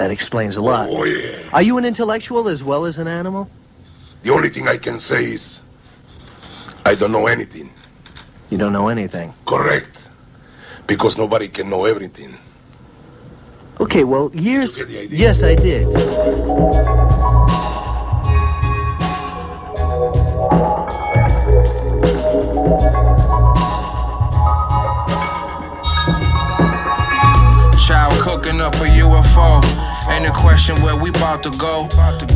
That explains a lot. Oh, yeah. Are you an intellectual as well as an animal? The only thing I can say is I don't know anything. You don't know anything? Correct. Because nobody can know everything. Okay, well, years... Did you get the idea? Yes, I did. Up a UFO, and the question where we about to go.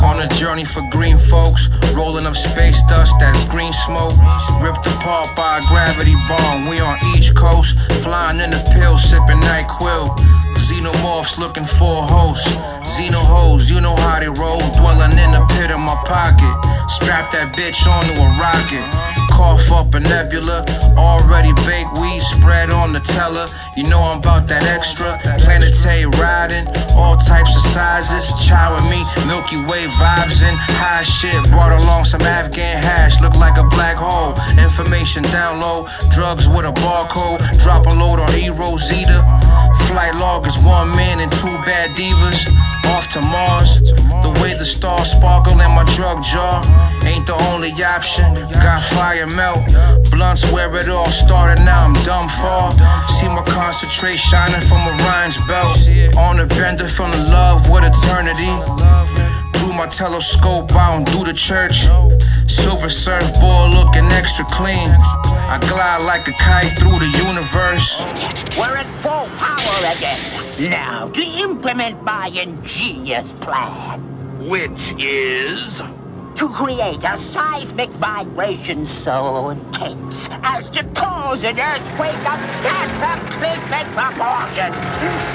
On a journey for green folks, rolling up space dust, that's green smoke. Ripped apart by a gravity bomb, we on each coast, flying in the pill, sipping NyQuil. Xenomorphs looking for hosts, Xenohoes, you know how they roll. Dwelling in the pit of my pocket, strap that bitch onto a rocket. Cough up a nebula, already baked weed spread on the teller. You know I'm about that extra, planetary riding, all types of sizes. Chow with me, Milky Way vibes and high shit. Brought along some Afghan hash, look like a black hole. Information down low, drugs with a barcode. Drop a load on E-Rosita. Flight log is one man and two bad divas. Off to Mars, the way the stars sparkle in my drug jar ain't the only option. Got fire melt, blunts where it all started. Now I'm dumb far. See my concentrate shining from Orion's belt. On a bender from the love with eternity. Through my telescope, bound through the church. Silver surfboard looking extra clean. I glide like a kite through the universe. We're at full power again. Now, to implement my ingenious plan. Which is? To create a seismic vibration so intense as to cause an earthquake of cataclysmic proportions.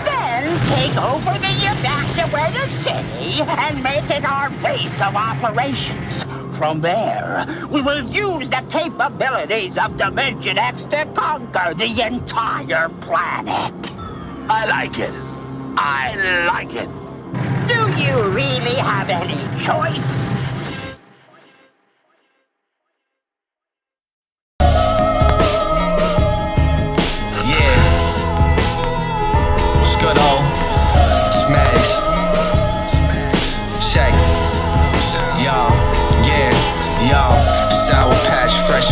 Then take over the evacuated city and make it our base of operations. From there, we will use the capabilities of Dimension X to conquer the entire planet. I like it. I like it. Do you really have any choice?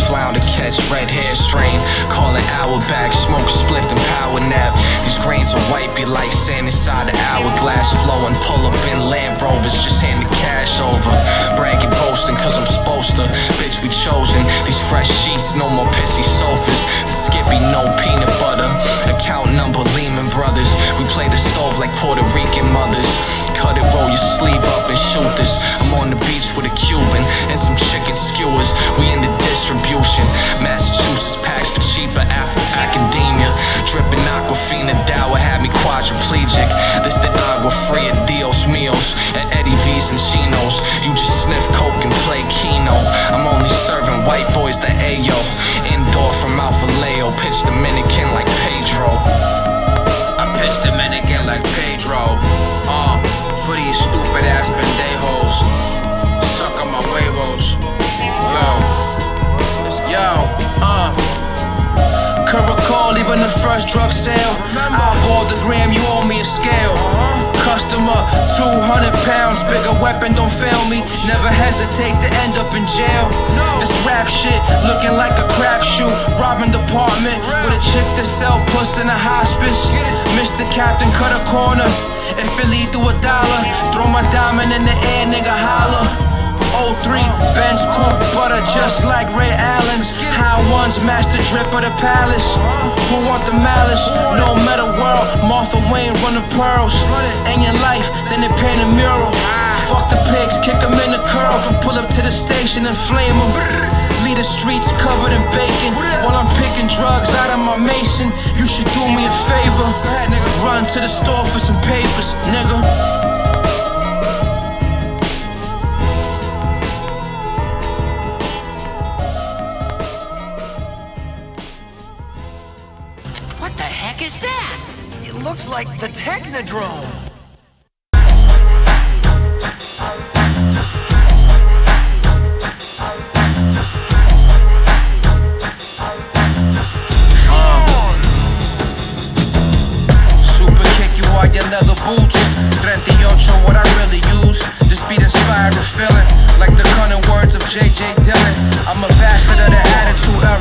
Flound to catch red hair strain. Call an hour back, smoke a spliff and power nap. These grains of white be like sand inside an hourglass. Flowing, pull up in Land Rovers, just hand the cash over. Bragging, boasting, cause I'm supposed to. Bitch, we chosen. These fresh sheets, no more pissy sofas. The Skippy, no peanut butter. Account number, Lehman Brothers. We play the stove like Puerto Rican mothers. Cut it, roll your sleeve up and shoot this. I'm on the beach with a Cuban and some chicken skewers. We in the district. Massachusetts packs for cheaper after academia. Dripping Aquafina Dower had me quadriplegic. This the agua fria, Dios míos, at Eddie V's and Chino's. You just sniff coke and play Keno. I'm only serving white boys that Ayo. Indoor from Alphaleo, pitch Dominican like Pedro. I pitch Dominican like Pedro. For these stupid ass pendejos. Suck on my huevos. Yo. Curacao, leaving the first drug sale. Eyeball the gram, you owe me a scale. Customer, 200 pounds, bigger weapon, don't fail me. Never hesitate to end up in jail. This rap shit, looking like a crapshoot. Robbing department, with a chick to sell puss in a hospice. Mr. Captain, cut a corner. If it lead to a dollar, throw my diamond in the air, nigga, holler. 03, Benz Corp butter just like Ray Allen's. High ones, master drip of the palace. Who want the malice? No metal world, Martha Wayne run the pearls. And your life, then they paint a mural. Fuck the pigs, kick them in the curl. Pull up to the station and flame them. Leave the streets covered in bacon while I'm picking drugs out of my mason. You should do me a favor. Run to the store for some papers, nigga. Looks like the Technodrome. Super kick you out your leather boots. 38 JJ Dillon. I'm a bastard of the attitude era,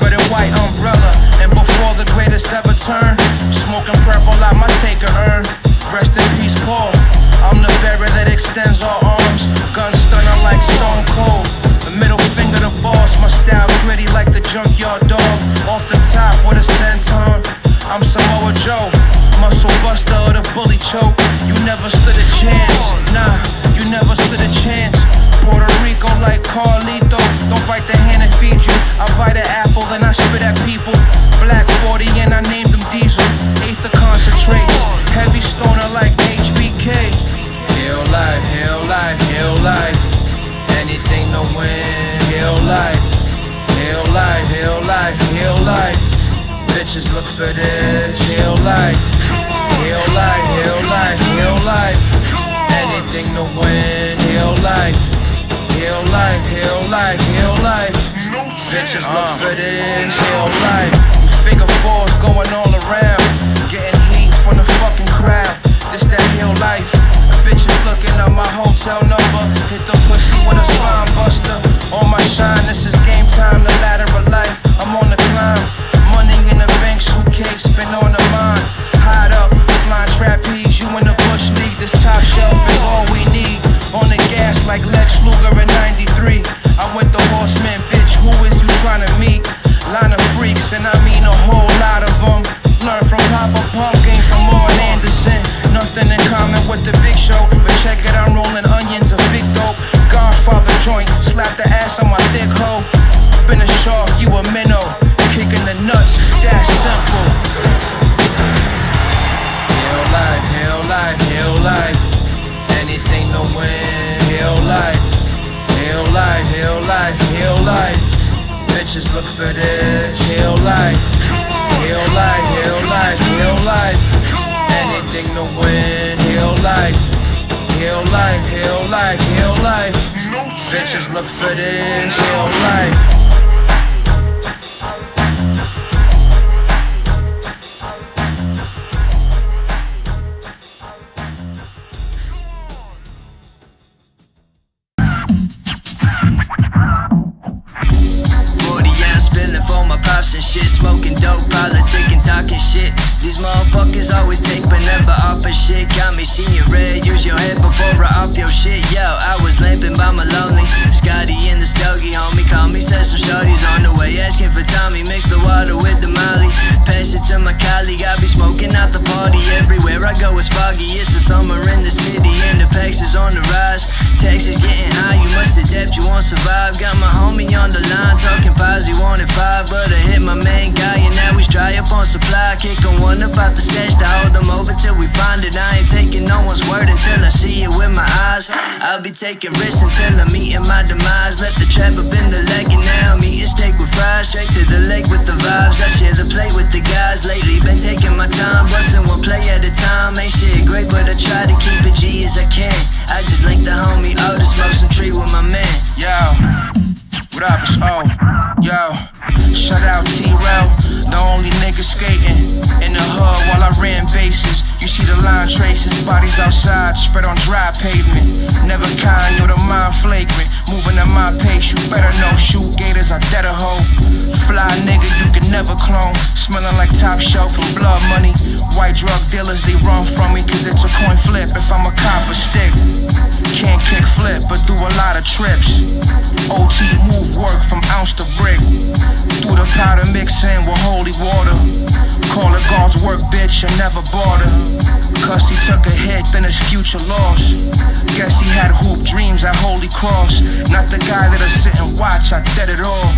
red and white umbrella. And before the greatest ever turn, smoking purple like my taker urn. Rest in peace, Paul. I'm the barrier that extends all arms, gun stunner like Stone Cold. The middle finger to boss, my style gritty like the junkyard dog. Off the top with a senton. I'm Samoa Joe, muscle buster or the bully choke. You never stood a chance, nah, you never stood a chance. Puerto Rico like Carlito, don't bite the hand that feeds you. I bite an apple and I spit at people. Black 40 and I named them Diesel. Ether concentrates, heavy stoner like HBK. Hill life, hill life, hill life. Anything to win, hill life. Hill life, hill life, hill life. Bitches look for this, hill life, hill life, hill life, hill life. Anything to win, hill life, hill life, hill life, hill life. Bitches look for this, hill life. Figure fours going all around, getting heat from the fucking crowd. This that hill life. Bitches looking up my hotel number, hit the pussy with a spine buster. On my shine, this is game time, the ladder of life. I'm on the climb. Money in the bank, suitcase, been on the mind. Hide up, flying trapeze, you in the bush league. This top shelf is all we need. On the gas like Lex Luger in 93. I'm with the horseman, bitch, who is you trying to meet? Line of freaks, and I mean a whole lot of them. Learn from Papa Pump, game from Arn Anderson. Nothing in common with the big show, but check it, I'm rolling onions of big dope. Godfather joint, slap the ass on my thick hoe. Been a shark, you a minnow. Kicking the nuts, it's that simple. Hill life, hill life, hill life. Anything to win, hill life. Hill life, hill life, hill life. Bitches look for this, hill life. Hill life, hill life, hill life. Anything to win, hill life. Hill life, hill life, hill life. Bitches look for this, hill life. Smoking dope, politicking, talking shit. These motherfuckers always take but never offer shit. Got me seeing red, use your head before I off your shit. Yo, I was lamping by my lonely Scotty in the stogie, homie. Call me, said some shorties on the way, asking for Tommy. Mix the water with the molly, pass it to my colleague. I be smoking out the party, everywhere I go it's foggy. It's the summer in the city and the packs is on the rise. Taxes getting high, you must adapt, you won't survive. Got my homie on the line, talking pies, he wanted 5. But I hit my main guy and now he's dry up on supply. Kicking one up out the stash to hold them over till we find it. I ain't taking no one's word until I see it with my eyes. I'll be taking risks until I'm eating my demise. Left the trap up in the leg and now I'm eating steak with fries. Straight to the lake with the vibes, I share the plate with the guys. Lately been taking my time, busting one play at a time. Ain't shit great but I try to keep it G as I can. I just link the homie O to smoke some tree with my man. Yo, what up, it's O. Yo, shout out T-Rell, the only nigga skating in the hood while I ran bases. You see the line traces, bodies outside, spread on dry pavement. Never kind, you're the mind flagrant, moving at my pace. You better know, shoot gators, I dead a hoe. Fly nigga, you can never clone, smelling like top shelf and blood money. White drug dealers, they run from me, cause it's a coin flip if I'm a cop or stick. Can't kick flip, but do a lot of trips. OT move work from ounce to brick. Through the powder mix in with holy water. Call it God's work, bitch, I never bought her. Cause he took a hit, then his future lost. Guess he had hoop dreams at Holy Cross. Not the guy that'll sit and watch, I did it all.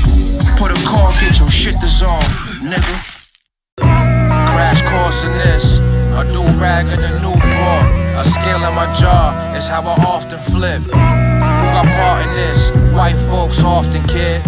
Put a call, get your shit dissolved, nigga. Crash course in this, a do rag in a new bar. A scale in my jaw is how I often flip. Who got part in this? White folks often, kid.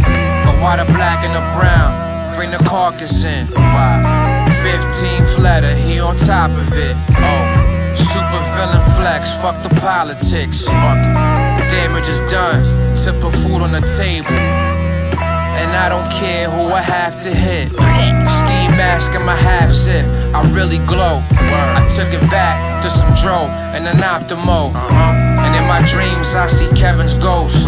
Why the black and the brown? Bring the carcass in. Why? 15th letter, he on top of it. Oh, super villain flex, fuck the politics. Fuck it. The damage is done, tip of food on the table. And I don't care who I have to hit. Ski mask and my half zip, I really glow. I took it back to some dro and an optimo. And in my dreams I see Kevin's ghost,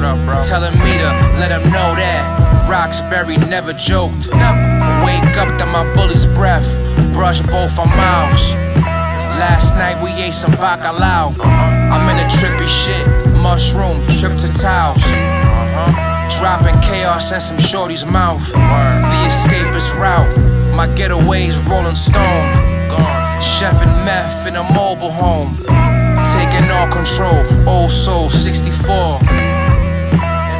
telling me to let him know that Roxbury never joked. Wake up to my bully's breath, brush both our mouths. Last night we ate some bacalao. I'm in a trippy shit, mushroom, trip to Taos. Dropping chaos in some shorty's mouth. The escape is route, my getaway's Rolling Stone. Chef and meth in a mobile home, taking all control, old soul 64.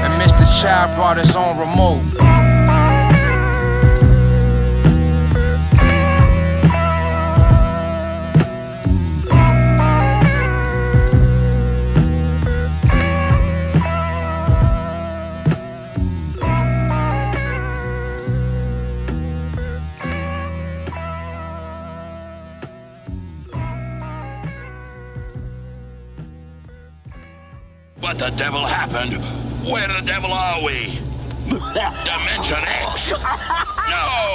And Mr. Child brought his own remote. What the devil happened? Where the devil are we? Dimension X? No!